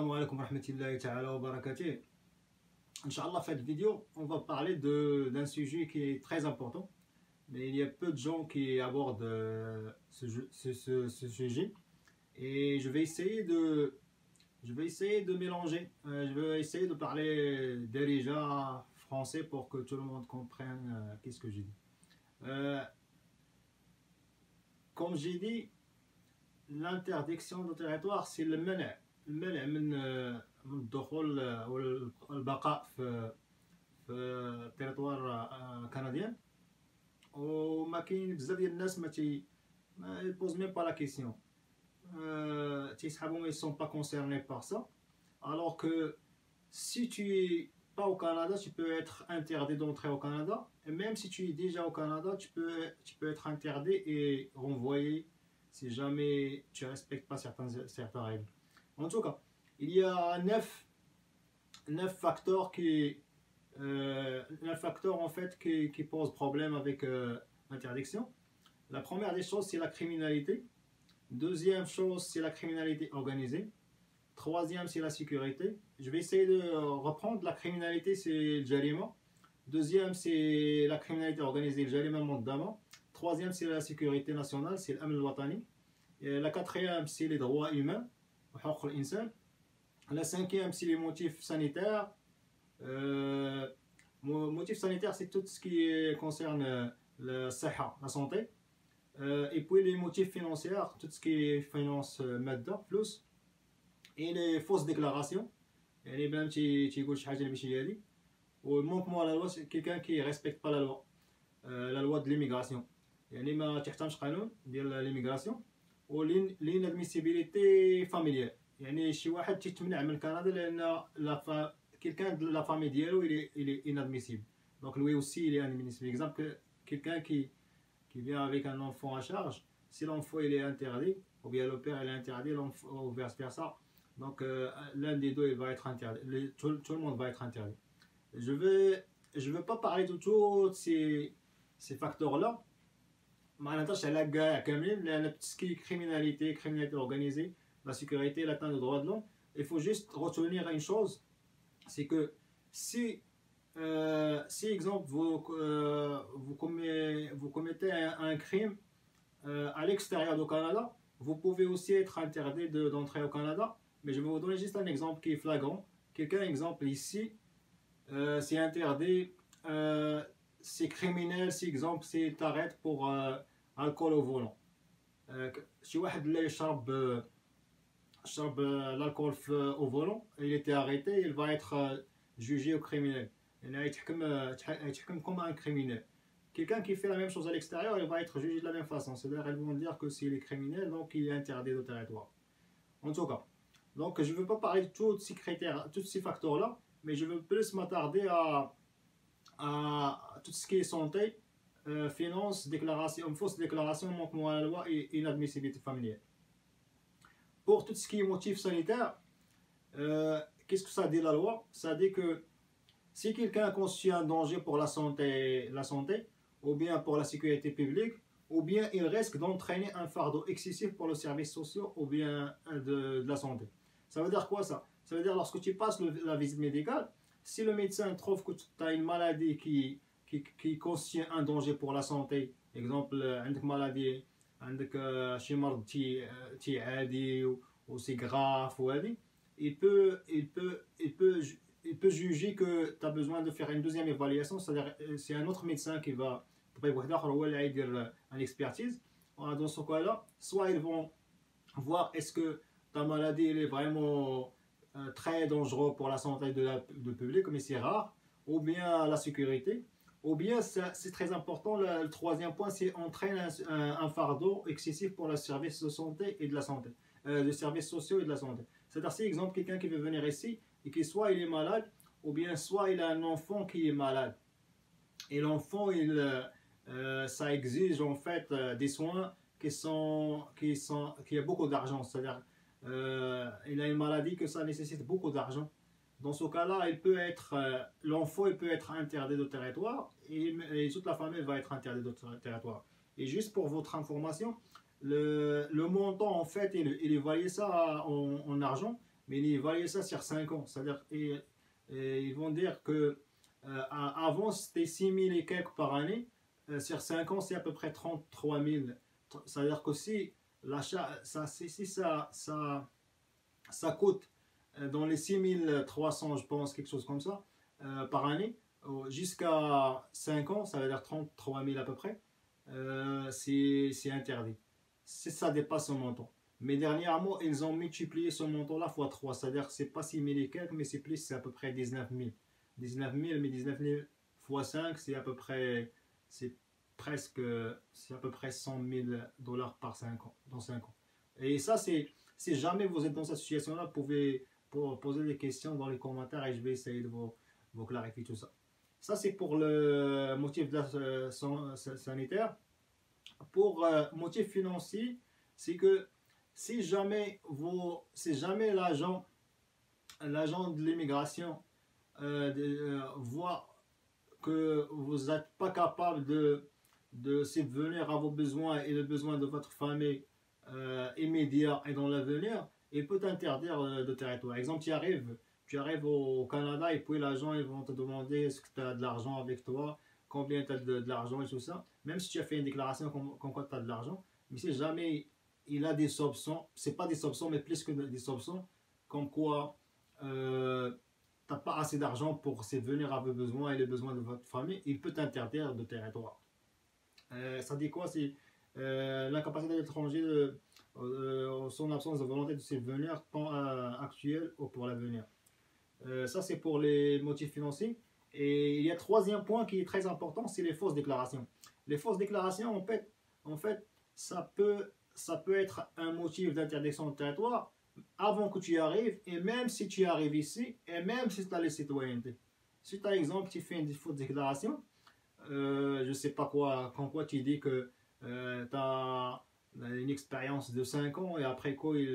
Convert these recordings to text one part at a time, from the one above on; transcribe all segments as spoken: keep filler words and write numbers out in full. Assalamu alaikum wa rahmatullahi ta'ala wa barakatuh. Inch'Allah, cette vidéo, on va parler d'un sujet qui est très important. Mais il y a peu de gens qui abordent ce, ce, ce, ce sujet. Et je vais essayer de, je vais essayer de mélanger. Je vais essayer de parler déjà français pour que tout le monde comprenne qu'est-ce que j'ai dit. Euh, comme j'ai dit, l'interdiction de territoire, c'est le mana. المنع من من الدخول والبقاء في في التريطوار كنديان. وما كاين بزاف ديال الناس ما تي ما يبوز ميم با لا كيسيون تيسحابهم يسون با كونسيرني بار سا alors que si tu es pas au Canada tu peux être interdit d'entrer au Canada et même si tu es déjà au Canada tu peux tu peux être interdit et renvoyé si jamais tu respectes pas certains certaines règles. En tout cas, il y a neuf, neuf facteurs qui, euh, neuf facteurs en fait qui, qui posent problème avec euh, l'interdiction. La première des choses, c'est la criminalité. Deuxième chose, c'est la criminalité organisée. Troisième, c'est la sécurité. Je vais essayer de reprendre. La criminalité, c'est le jarima. Deuxième, c'est la criminalité organisée, le jarima moddama. Troisième, c'est la sécurité nationale, c'est l'amn al-watani. La quatrième, c'est les droits humains. La cinquième, c'est les motifs sanitaires. Euh, motifs sanitaires, c'est tout ce qui concerne la saha, la santé. Euh, et puis les motifs financiers, tout ce qui est finance, madda, plus. Et les fausses déclarations. Et les mêmes qui disent حاجة اللي ماشي هذه. Ou manquement à la loi, c'est quelqu'un qui ne respecte pas la loi. Euh, la loi de l'immigration. يعني ما تحترمش قانون ديال l'immigration. و l'inadmissibilité familiale. يعني شي واحد تيتمنع من كندا لأن لا quelqu'un de la famille ديالو il est il est inadmissible. Donc lui aussi il est inadmissible. Exemple quelqu'un qui qui vient avec un enfant à charge, si l'enfant il est interdit ou bien le père il est interdit, l'enfant ou vice versa. Donc euh, l'un des deux il va être interdit. Le, tout, tout le monde va être interdit. Je vais je veux pas parler de tous ces ces facteurs là. ما نهضرش على كاع كاملين لان تسكي كريميناليتي كريميناليتي اورغانيزي لا سيكوريتي لا تان دو دروا دو لون. Il faut juste retenir une chose, c'est que si euh, si exemple vous euh, vous commettez vous commettez un, un crime euh, à l'extérieur du Canada, vous pouvez aussi être interdit de d'entrer au Canada. Mais je vais vous donner juste un exemple qui est flagrant. Quelqu'un exemple ici euh, c'est interdit, euh, c'est criminel si exemple c'est t'arrêtes pour euh, الكول او فولون. شي واحد لا يشرب شرب الكول او فولون اي تي اريتي il va être jugé au criminel. يعني غيتحكم غيتحكم comme un criminel. Quelqu'un qui fait la même chose à l'extérieur il va être jugé de la même façon. C'est-à-dire ils vont dire que s'il est criminel donc il est interdit au territoire. En tout cas, donc je veux pas parler de tous ces critères, tous ces facteurs là, mais je veux plus m'attarder à à tout ce qui est santé. Euh, finance, déclaration, fausse déclaration, manquement à la loi et inadmissibilité familiale. Pour tout ce qui est motif sanitaire, euh, qu'est-ce que ça dit la loi? Ça dit que si quelqu'un constitue un danger pour la santé, la santé, ou bien pour la sécurité publique, ou bien il risque d'entraîner un fardeau excessif pour le service social ou bien de, de la santé. Ça veut dire quoi ça? Ça veut dire lorsque tu passes le, la visite médicale, si le médecin trouve que tu as une maladie qui Qui, qui constitue un danger pour la santé. Exemple, une maladie, une maladie qui est adie ou c'est grave ou adie, il peut, il peut, il peut, il peut juger que tu as besoin de faire une deuxième évaluation. C'est-à-dire, c'est un autre médecin qui va faire une expertise. Dans ce cas-là, soit ils vont voir est-ce que ta maladie elle est vraiment euh, très dangereuse pour la santé de la, du public, mais c'est rare, ou bien la sécurité. Ou bien, c'est très important, le, le troisième point, c'est entraîne un, un, un fardeau excessif pour le service de santé et de la santé, euh, les services sociaux et de la santé. C'est-à-dire, si, exemple, quelqu'un qui veut venir ici et qui soit il est malade, ou bien soit il a un enfant qui est malade. Et l'enfant, il, euh, ça exige en fait euh, des soins qui sont, qui sont, qui a beaucoup d'argent. C'est-à-dire, euh, il a une maladie que ça nécessite beaucoup d'argent. Dans ce cas-là, il peut être euh, l'enfant, il peut être interdit de territoire et, et toute la famille va être interdite de territoire. Et juste pour votre information, le, le montant en fait, il, il évalue ça en, en argent, mais ils voyaient ça sur cinq ans. C'est-à-dire et, et ils vont dire que euh, avant c'était six mille et quelques par année, euh, sur cinq ans c'est à peu près trente-trois mille. C'est-à-dire que si l'achat, ça, si ça, ça, ça coûte dans les six mille trois cents, je pense, quelque chose comme ça, euh, par année, jusqu'à cinq ans, ça veut dire trente-trois mille à peu près, euh, c'est interdit. Si ça dépasse ce montant. Mais dernièrement, ils ont multiplié ce montant-là fois trois, c'est-à-dire que ce n'est pas six mille et quelques, mais c'est plus, c'est à peu près dix-neuf mille. dix-neuf mille, mais dix-neuf mille fois cinq, c'est à peu près, c'est presque, c'est à peu près cent mille dollars par cinq ans, dans cinq ans. Et ça, c'est, si jamais vous êtes dans cette situation-là, vous pouvez pour poser des questions dans les commentaires et je vais essayer de vous, vous clarifier tout ça. Ça, c'est pour le motif de la, euh, sanitaire. Pour euh, motif financier, c'est que si jamais, si jamais l'agent de l'immigration euh, euh, voit que vous n'êtes pas capable de, de subvenir à vos besoins et les besoins de votre famille euh, immédiat et dans l'avenir, il peut t'interdire euh, de territoire. Par exemple, tu arrives, tu arrives au Canada et puis l'agent, ils vont te demander est-ce que tu as de l'argent avec toi, combien tu as de, de l'argent et tout ça. Même si tu as fait une déclaration comme quoi tu as de l'argent, mais si jamais il a des soupçons, c'est pas des soupçons, mais plus que des soupçons, comme quoi euh, tu n'as pas assez d'argent pour subvenir à vos besoins et les besoins de votre famille, il peut t'interdire de territoire. Euh, ça dit quoi? C'est euh, l'incapacité de l'étranger de euh, son absence de volonté de subvenir tant euh, actuel ou pour l'avenir. Euh, ça, c'est pour les motifs financiers. Et il y a un troisième point qui est très important, c'est les fausses déclarations. Les fausses déclarations, en fait, en fait ça, peut, ça peut être un motif d'interdiction de territoire avant que tu y arrives, et même si tu arrives ici, et même si tu as les citoyennetés. Si par exemple, tu fais une fausse déclaration, euh, je ne sais pas quoi, quand quoi tu dis que euh, tu as une expérience de cinq ans, et après quoi, il,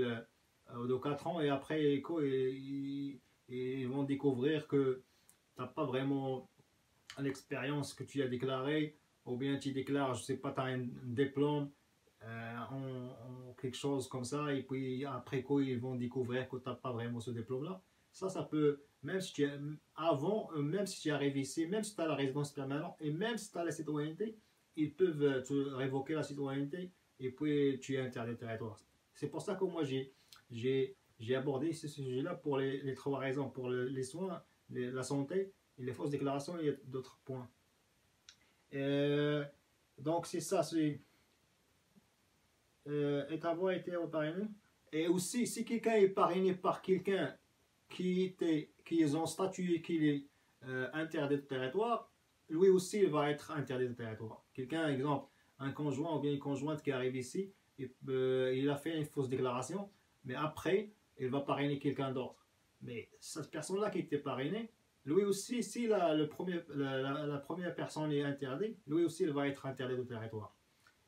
euh, de quatre ans, et après quoi, ils, ils vont découvrir que tu n'as pas vraiment l'expérience que tu as déclarée, ou bien tu déclares, je ne sais pas, tu as un diplôme, euh, en, en quelque chose comme ça, et puis après quoi ils vont découvrir que tu n'as pas vraiment ce diplôme-là. Ça, ça peut, même si tu avant, même si tu arrives ici, même si tu as la résidence permanente, et même si tu as la citoyenneté, ils peuvent te révoquer la citoyenneté, et puis tu es interdit de territoire. C'est pour ça que moi, j'ai abordé ce sujet-là pour les, les trois raisons, pour le, les soins, les, la santé, et les fausses déclarations, et d'autres points. Euh, donc c'est ça, c'est euh, et avoir été parrainé. Et aussi si quelqu'un est parrainé par quelqu'un qui était qui ont statué qu'il est euh, interdit de territoire, lui aussi il va être interdit de territoire. Quelqu'un, exemple un conjoint ou bien une conjointe qui arrive ici et, euh, il a fait une fausse déclaration, mais après il va parrainer quelqu'un d'autre, mais cette personne là qui était parrainée, lui aussi, si la, le premier, la, la, la première personne est interdite, lui aussi, il va être interdit de territoire.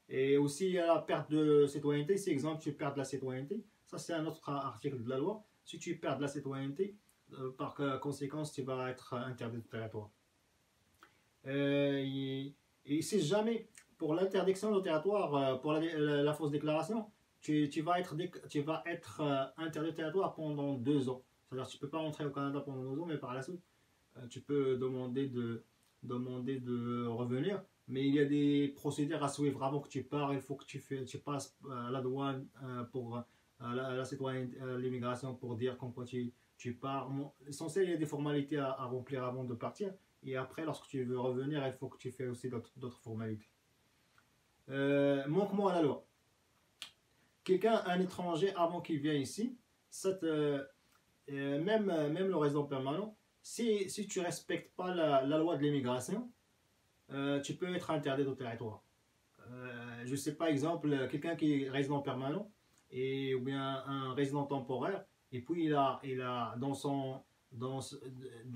Et aussi, il y a la perte de citoyenneté. Si, exemple, tu perds de la citoyenneté, ça, c'est un autre article de la loi. Si tu perds de la citoyenneté, euh, par conséquence, tu vas être interdit de territoire. Euh, et, et si jamais, pour l'interdiction de territoire, euh, pour la, la, la fausse déclaration, tu, tu vas être, tu vas être euh, interdit de territoire pendant deux ans. C'est-à-dire, tu ne peux pas rentrer au Canada pendant deux ans, mais par la suite, tu peux demander de, demander de revenir, mais il y a des procédures à suivre avant que tu pars. Il faut que tu, fais, tu passes à la douane pour l'immigration pour dire quand tu, tu pars. L'essentiel, il y a des formalités à, à remplir avant de partir. Et après, lorsque tu veux revenir, il faut que tu fasses aussi d'autres formalités. Euh, manquement à la loi. Quelqu'un, un étranger, avant qu'il vienne ici, cette, euh, même, même le résident permanent, Si, si tu ne respectes pas la, la loi de l'immigration, euh, tu peux être interdit de territoire. Euh, je sais par exemple, quelqu'un qui est résident permanent, et, ou bien un résident temporaire, et puis il a, il a dans, son, dans,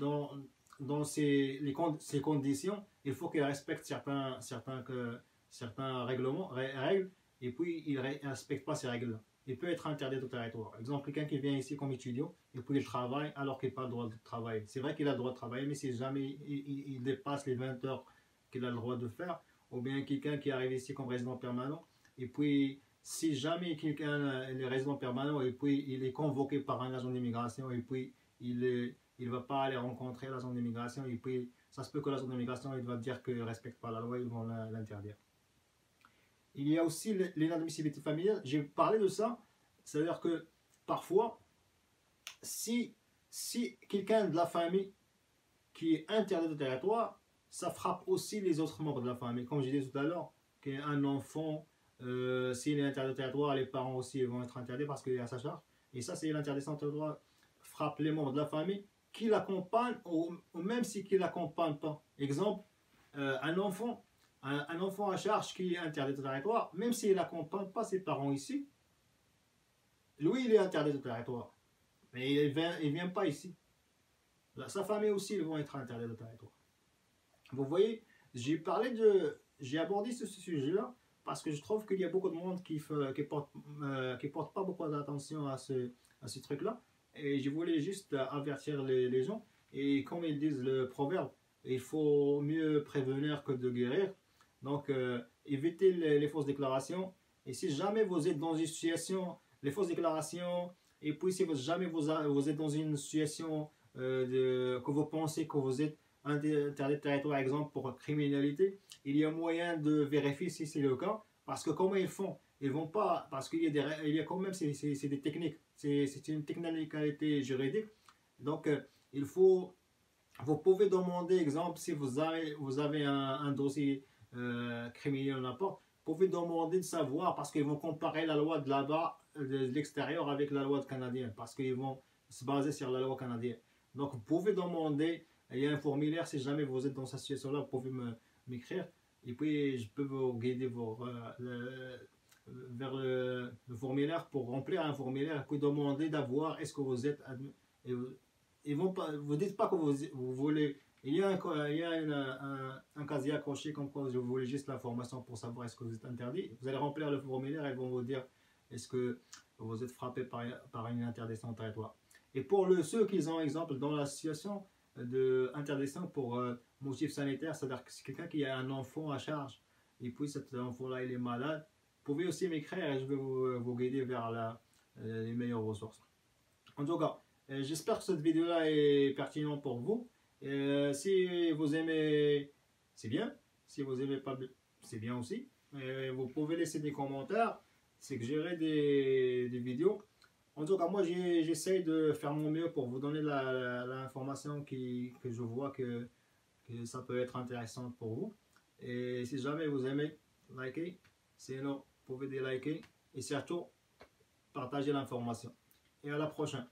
dans, dans ses, les, ses conditions, il faut qu'il respecte certains, certains, que, certains règlements, règles, et puis il ne respecte pas ces règles-là. Il peut être interdit de territoire. Par exemple, quelqu'un qui vient ici comme étudiant et puis il travaille alors qu'il n'a pas le droit de travailler. C'est vrai qu'il a le droit de travailler, mais si jamais il, il, il dépasse les vingt heures qu'il a le droit de faire, ou bien quelqu'un qui arrive ici comme résident permanent et puis si jamais quelqu'un est résident permanent et puis il est convoqué par un agent d'immigration et puis il est, il va pas aller rencontrer l'agent d'immigration et puis ça se peut que l'agent d'immigration il va dire qu'il ne respecte pas la loi, ils vont l'interdire. Il y a aussi l'inadmissibilité familiale, j'ai parlé de ça, c'est-à-dire que parfois, si, si quelqu'un de la famille qui est interdit de territoire, ça frappe aussi les autres membres de la famille. Comme je disais tout à l'heure, qu'un enfant, euh, s'il est interdit de territoire, les parents aussi vont être interdits parce qu'il est à sa charge. Et ça, c'est l'interdiction de territoire frappe les membres de la famille qui l'accompagnent ou, ou même si qui ne l'accompagnent pas. Exemple, euh, un enfant, un, un enfant à charge qui est interdit de territoire, même s'il n'accompagne pas ses parents ici, lui, il est interdit de territoire. Mais il ne vient, il vient pas ici. Là, sa famille aussi, ils vont être interdits de territoire. Vous voyez, j'ai parlé de, j'ai abordé ce, ce sujet-là parce que je trouve qu'il y a beaucoup de monde qui ne qui porte, euh, qui porte pas beaucoup d'attention à ce, à ce truc-là. Et je voulais juste avertir les, les gens. Et comme ils disent le proverbe, il faut mieux prévenir que de guérir. Donc, euh, évitez les, les fausses déclarations. Et si jamais vous êtes dans une situation, les fausses déclarations, et puis si vous, jamais vous, vous êtes dans une situation euh, de, que vous pensez que vous êtes interdit de territoire, par exemple, pour criminalité, il y a moyen de vérifier si c'est le cas, parce que comment ils font, ils vont pas, parce qu'il y a des, il y a quand même, c'est des techniques, c'est une technicalité juridique, donc euh, il faut, vous pouvez demander, exemple, si vous avez, vous avez un, un dossier euh, criminel n'importe, vous pouvez demander de savoir, parce qu'ils vont comparer la loi de là-bas, de l'extérieur avec la loi canadienne, parce qu'ils vont se baser sur la loi canadienne, donc vous pouvez demander. Il y a un formulaire, si jamais vous êtes dans cette situation-là, vous pouvez m'écrire. Et puis, je peux vous guider vos, euh, le, vers le, le formulaire pour remplir un formulaire. Et puis, demander d'avoir, est-ce que vous êtes... Et vous ne vous dites pas que vous, vous voulez... Il y a un, il y a une, un, un casier accroché comme quoi je voulais juste l'information pour savoir est-ce que vous êtes interdit. Vous allez remplir le formulaire et ils vont vous dire est-ce que vous êtes frappé par, par une interdiction de territoire. Et pour le, ceux qui ont exemple dans la situation... d'interdiction pour euh, motif sanitaire, c'est-à-dire que c'est quelqu'un qui a un enfant à charge et puis cet enfant-là il est malade, vous pouvez aussi m'écrire et je vais vous, vous guider vers la, euh, les meilleures ressources. En tout cas, euh, j'espère que cette vidéo-là est pertinente pour vous. Euh, si vous aimez, c'est bien. Si vous aimez pas, c'est bien aussi. Et vous pouvez laisser des commentaires, c'est que j'aurai des, des vidéos. En tout cas, moi, j'essaye de faire mon mieux pour vous donner l'information qui, que je vois que, que ça peut être intéressant pour vous. Et si jamais vous aimez, likez. Sinon, vous pouvez déliker. Et surtout, partagez l'information. Et à la prochaine.